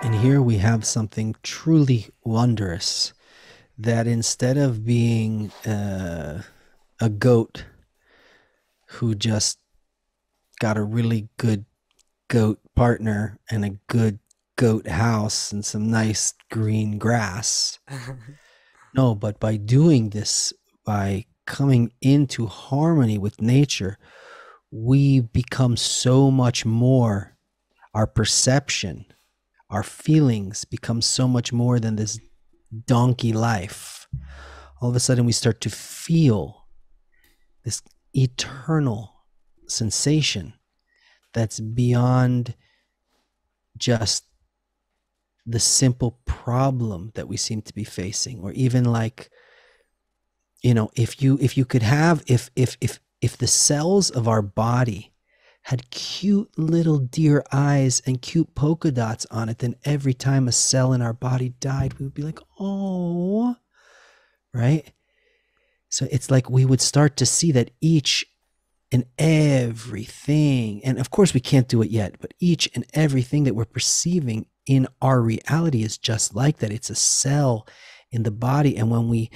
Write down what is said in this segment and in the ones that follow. And here we have something truly wondrous, that instead of being a goat who just got a really good goat partner and a good goat house and some nice green grass, no, but by doing this, by coming into harmony with nature, we become so much more. Our perception, our feelings become so much more than this donkey life. All of a sudden we start to feel this eternal sensation that's beyond just the simple problem that we seem to be facing, or even like, you know, if you could have, if the cells of our body had cute little deer eyes and cute polka dots on it, then every time a cell in our body died, we would be like, oh, right? So it's like we would start to see that each and everything, and of course we can't do it yet, but each and everything that we're perceiving in our reality is just like that. It's a cell in the body. And when we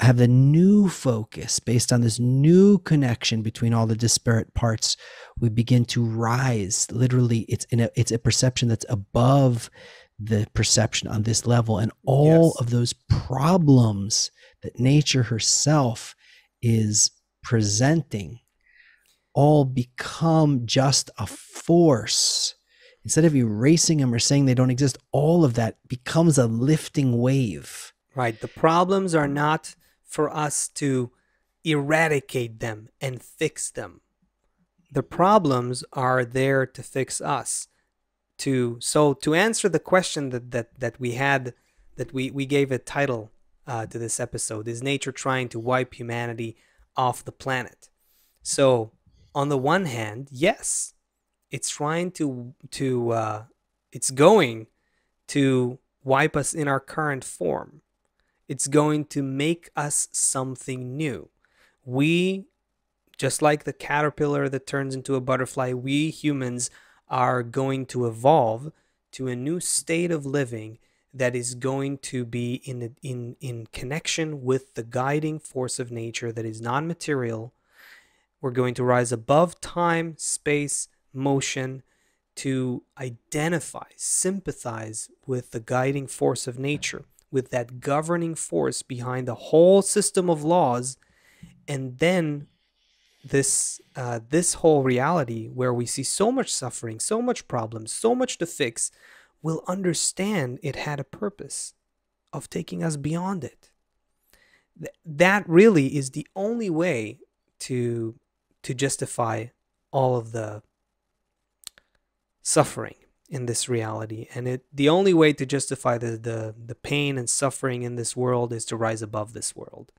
have the new focus based on this new connection between all the disparate parts, we begin to rise. Literally, it's a perception that's above the perception on this level. And all of those problems that nature herself is presenting all become just a force. Instead of erasing them or saying they don't exist, all of that becomes a lifting wave. Right. The problems are not for us to eradicate them and fix them. The problems are there to fix us. So to answer the question that we had, that we gave a title to this episode, is nature trying to wipe humanity off the planet? So on the one hand, yes, it's trying to it's going to wipe us in our current form. It's going to make us something new. We, just like the caterpillar that turns into a butterfly, we humans are going to evolve to a new state of living that is going to be in connection with the guiding force of nature that is non-material. We're going to rise above time, space, motion, to identify, sympathize with the guiding force of nature, with that governing force behind the whole system of laws. And then this whole reality where we see so much suffering, so much problems, so much to fix, will understand it had a purpose of taking us beyond it. That really is the only way to justify all of the suffering in this reality, and the only way to justify the pain and suffering in this world is to rise above this world.